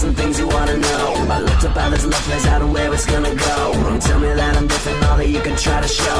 some things you wanna know. I looked up all this love, I don't know where it's gonna go. Don't tell me that I'm different, all that you can try to show.